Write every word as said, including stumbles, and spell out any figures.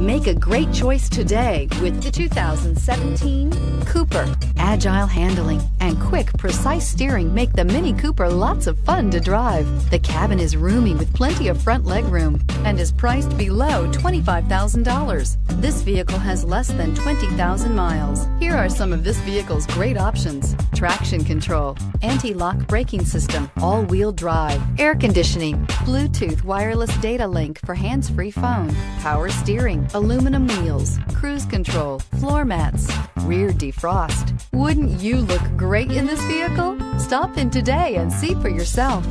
Make a great choice today with the two thousand seventeen Cooper. Agile handling and quick, precise steering make the Mini Cooper lots of fun to drive. The cabin is roomy with plenty of front legroom and is priced below twenty-five thousand dollars. This vehicle has less than twenty thousand miles. Here are some of this vehicle's great options: traction control, anti-lock braking system, all-wheel drive, air conditioning, Bluetooth wireless data link for hands-free phone, power steering, aluminum wheels, cruise control, floor mats, rear defrost. Wouldn't you look great in this vehicle? Stop in today and see for yourself.